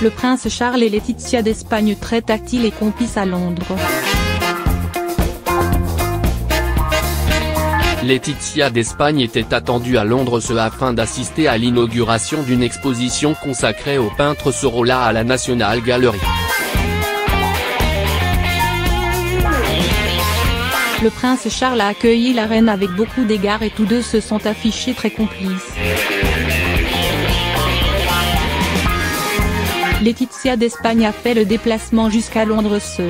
Le prince Charles et Letizia d'Espagne très tactiles et complices à Londres. Letizia d'Espagne était attendue à Londres ce afin d'assister à l'inauguration d'une exposition consacrée au peintre Sorolla à la National Gallery. Le prince Charles a accueilli la reine avec beaucoup d'égards et tous deux se sont affichés très complices. Letizia d'Espagne a fait le déplacement jusqu'à Londres ce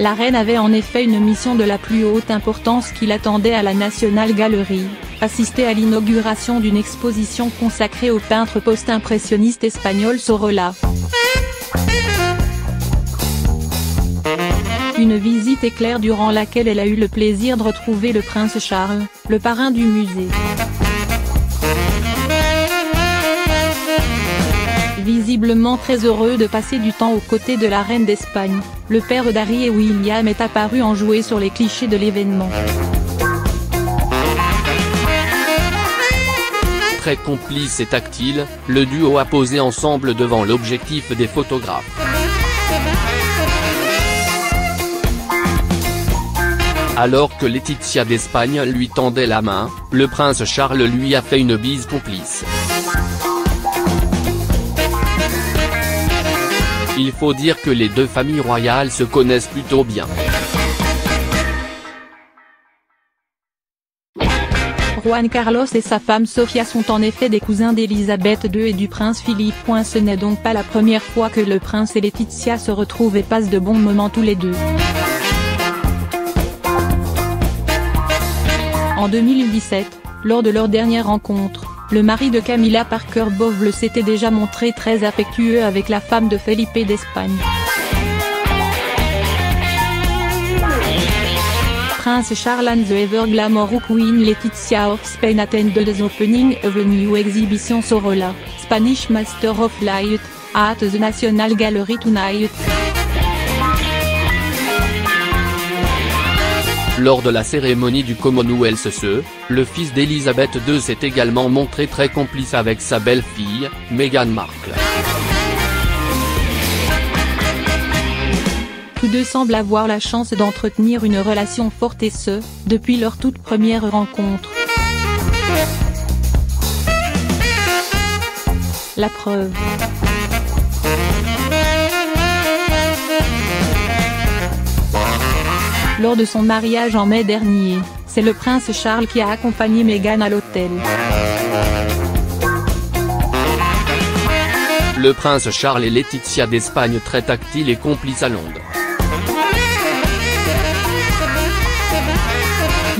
La reine avait en effet une mission de la plus haute importance qui l'attendait à la National Gallery, assister à l'inauguration d'une exposition consacrée au peintre post-impressionniste espagnol Sorolla. Une visite éclair durant laquelle elle a eu le plaisir de retrouver le prince Charles, le parrain du musée. Visiblement très heureux de passer du temps aux côtés de la reine d'Espagne, le père d'Harry et William est apparu enjoué sur les clichés de l'événement. Très complice et tactile, le duo a posé ensemble devant l'objectif des photographes. Alors que Letizia d'Espagne lui tendait la main, le prince Charles lui a fait une bise complice. Il faut dire que les deux familles royales se connaissent plutôt bien. Juan Carlos et sa femme Sofia sont en effet des cousins d'Élisabeth II et du prince Philippe. Ce n'est donc pas la première fois que le prince et Letizia se retrouvent et passent de bons moments tous les deux. En 2017, lors de leur dernière rencontre, le mari de Camilla Parker Bowles s'était déjà montré très affectueux avec la femme de Felipe d'Espagne. Prince Charles and the Ever Glamour Queen Letizia of Spain attended the opening of a new exhibition Sorolla, Spanish Master of Light, at the National Gallery tonight. Lors de la cérémonie du Commonwealth le fils d'Élisabeth II s'est également montré très complice avec sa belle-fille, Meghan Markle. Tous deux semblent avoir la chance d'entretenir une relation forte et ce, depuis leur toute première rencontre. La preuve. Lors de son mariage en mai dernier, c'est le prince Charles qui a accompagné Meghan à l'hôtel. Le prince Charles et Letizia d'Espagne très tactiles et complices à Londres.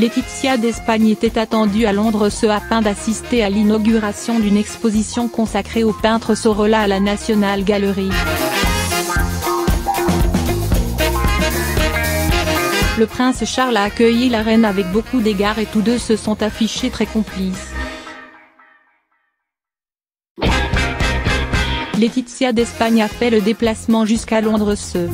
Letizia d'Espagne était attendue à Londres ce afin d'assister à l'inauguration d'une exposition consacrée au peintre Sorolla à la National Gallery. Le prince Charles a accueilli la reine avec beaucoup d'égards et tous deux se sont affichés très complices. Letizia d'Espagne a fait le déplacement jusqu'à Londres ce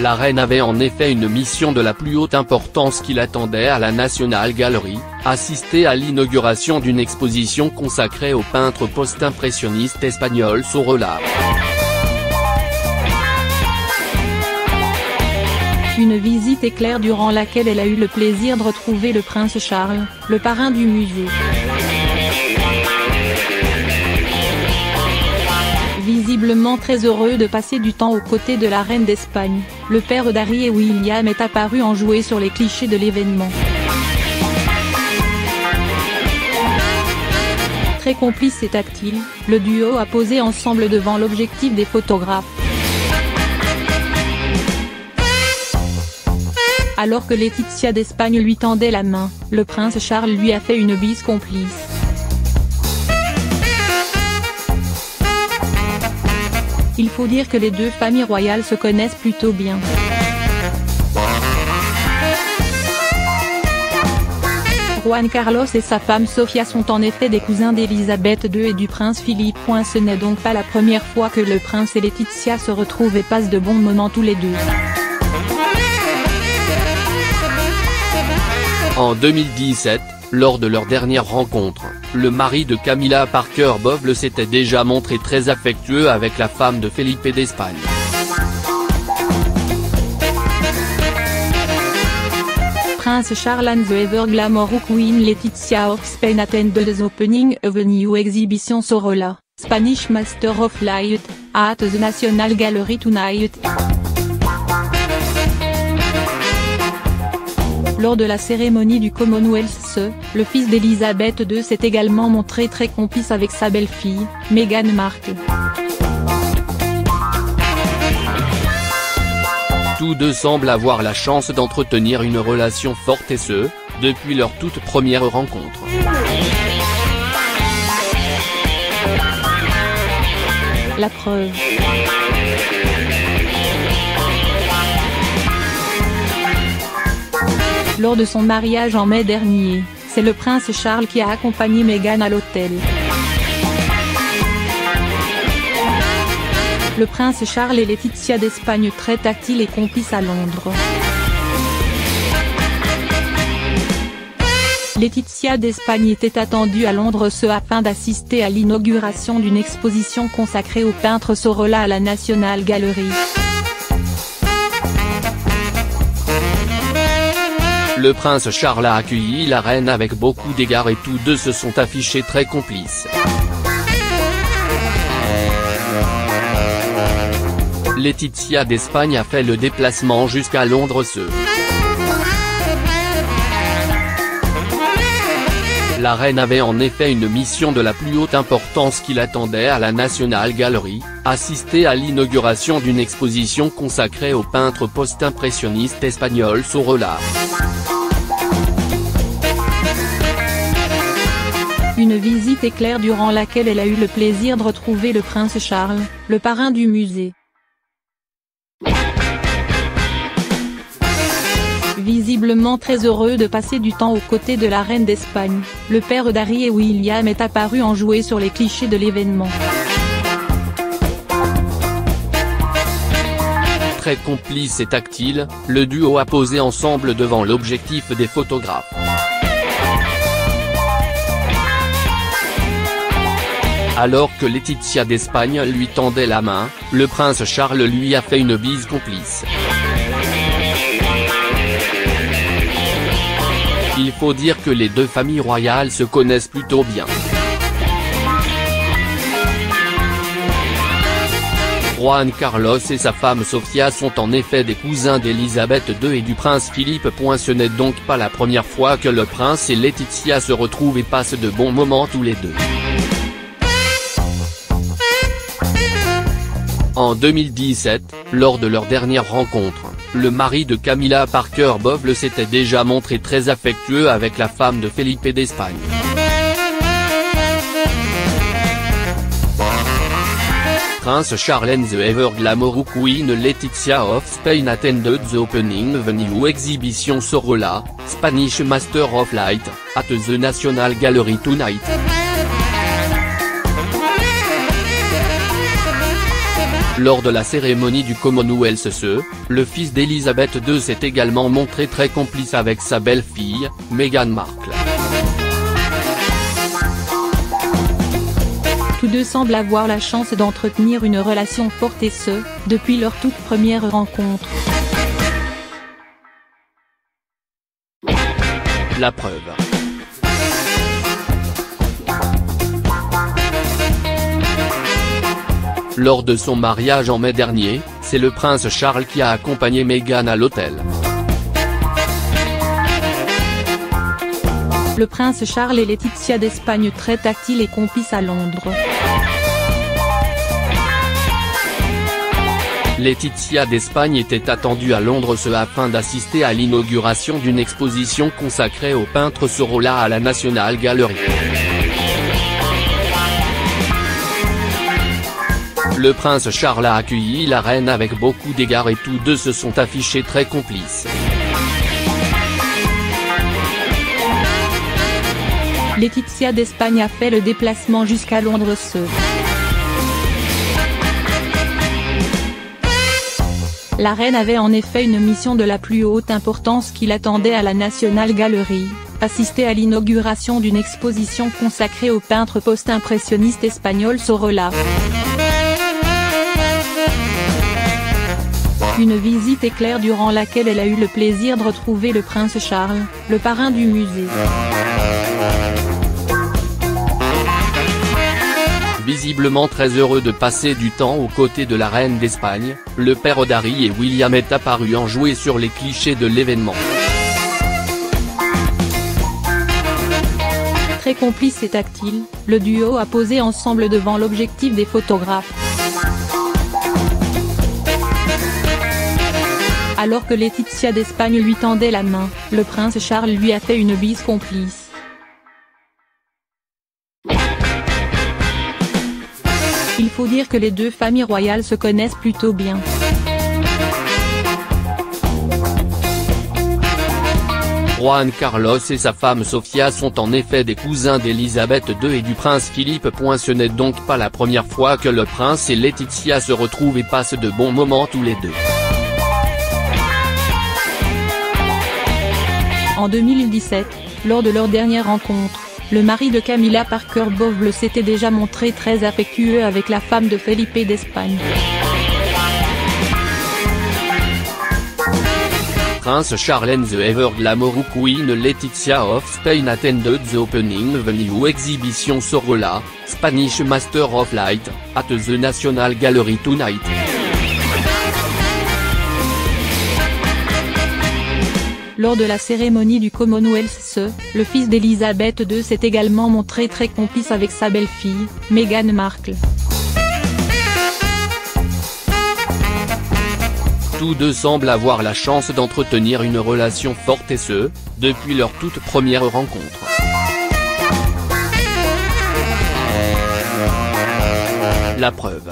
La reine avait en effet une mission de la plus haute importance qui l'attendait à la National Gallery, assister à l'inauguration d'une exposition consacrée au peintre post-impressionniste espagnol Sorolla. Une visite éclair durant laquelle elle a eu le plaisir de retrouver le prince Charles, le parrain du musée. Visiblement très heureux de passer du temps aux côtés de la reine d'Espagne, le père d'Harry et William est apparu enjoué sur les clichés de l'événement. Très complice et tactile, le duo a posé ensemble devant l'objectif des photographes. Alors que Letizia d'Espagne lui tendait la main, le prince Charles lui a fait une bise complice. Il faut dire que les deux familles royales se connaissent plutôt bien. Juan Carlos et sa femme Sofia sont en effet des cousins d'Élisabeth II et du prince Philippe. Ce n'est donc pas la première fois que le prince et Letizia se retrouvent et passent de bons moments tous les deux. En 2017, lors de leur dernière rencontre, le mari de Camilla Parker Bowles s'était déjà montré très affectueux avec la femme de Felipe d'Espagne. Prince Charles and the Everglamour Queen Letizia d'Espagne attended the opening of a new exhibition Sorolla, Spanish Master of Light, at the National Gallery tonight. Lors de la cérémonie du Commonwealth, le fils d'Elizabeth II s'est également montré très complice avec sa belle-fille, Meghan Markle. Tous deux semblent avoir la chance d'entretenir une relation forte et ce, depuis leur toute première rencontre. La preuve. Lors de son mariage en mai dernier, c'est le prince Charles qui a accompagné Meghan à l'hôtel. Le prince Charles et Letizia d'Espagne très tactiles et complices à Londres. Letizia d'Espagne était attendue à Londres afin d'assister à l'inauguration d'une exposition consacrée au peintre Sorolla à la National Gallery. Le prince Charles a accueilli la reine avec beaucoup d'égards et tous deux se sont affichés très complices. Letizia d'Espagne a fait le déplacement jusqu'à Londres ce. La reine avait en effet une mission de la plus haute importance qui l'attendait à la National Gallery, assister à l'inauguration d'une exposition consacrée au peintre post-impressionniste espagnol Sorolla. Une visite éclair durant laquelle elle a eu le plaisir de retrouver le prince Charles, le parrain du musée. Visiblement très heureux de passer du temps aux côtés de la reine d'Espagne, le père d'Harry et William est apparu enjoué sur les clichés de l'événement. Très complice et tactile, le duo a posé ensemble devant l'objectif des photographes. Alors que Letizia d'Espagne lui tendait la main, le prince Charles lui a fait une bise complice. Il faut dire que les deux familles royales se connaissent plutôt bien. Juan Carlos et sa femme Sofia sont en effet des cousins d'Elizabeth II et du prince Philippe. Ce n'est donc pas la première fois que le prince et Letizia se retrouvent et passent de bons moments tous les deux. En 2017, lors de leur dernière rencontre, le mari de Camilla Parker Bowles s'était déjà montré très affectueux avec la femme de Felipe d'Espagne. Prince Charles and the Everglamour Queen Letizia of Spain attended the opening of a new exhibition Sorolla, Spanish Master of Light, at the National Gallery tonight. Lors de la cérémonie du Commonwealth le fils d'Elizabeth II s'est également montré très complice avec sa belle-fille, Meghan Markle. Tous deux semblent avoir la chance d'entretenir une relation forte et ce, depuis leur toute première rencontre. La preuve. Lors de son mariage en mai dernier, c'est le prince Charles qui a accompagné Meghan à l'hôtel. Le prince Charles et Letizia d'Espagne très tactiles et complices à Londres. Letizia d'Espagne était attendue à Londres afin d'assister à l'inauguration d'une exposition consacrée au peintre Sorolla à la National Gallery. Le prince Charles a accueilli la reine avec beaucoup d'égards et tous deux se sont affichés très complices. Letizia d'Espagne a fait le déplacement jusqu'à Londres La reine avait en effet une mission de la plus haute importance qui l'attendait à la National Gallery, assister à l'inauguration d'une exposition consacrée au peintre post-impressionniste espagnol Sorolla. Une visite éclair durant laquelle elle a eu le plaisir de retrouver le prince Charles, le parrain du musée. Visiblement très heureux de passer du temps aux côtés de la reine d'Espagne, le père d'Harry et William est apparu en jouer sur les clichés de l'événement. Très complice et tactile, le duo a posé ensemble devant l'objectif des photographes. Alors que Letizia d'Espagne lui tendait la main, le prince Charles lui a fait une bise complice. Il faut dire que les deux familles royales se connaissent plutôt bien. Juan Carlos et sa femme Sofia sont en effet des cousins d'Elisabeth II et du prince Philippe. Ce n'est donc pas la première fois que le prince et Letizia se retrouvent et passent de bons moments tous les deux. En 2017, lors de leur dernière rencontre, le mari de Camilla Parker Bowles s'était déjà montré très affectueux avec la femme de Felipe d'Espagne. Prince Charles and the Everglamour Queen Letizia of Spain attended the opening of the new exhibition Sorolla, Spanish Master of Light, at the National Gallery tonight. Lors de la cérémonie du Commonwealth, le fils d'Elisabeth II s'est également montré très complice avec sa belle-fille, Meghan Markle. Tous deux semblent avoir la chance d'entretenir une relation forte et ce, depuis leur toute première rencontre. La preuve.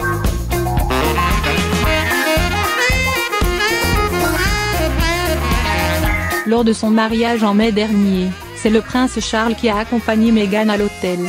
Lors de son mariage en mai dernier, c'est le prince Charles qui a accompagné Meghan à l'hôtel.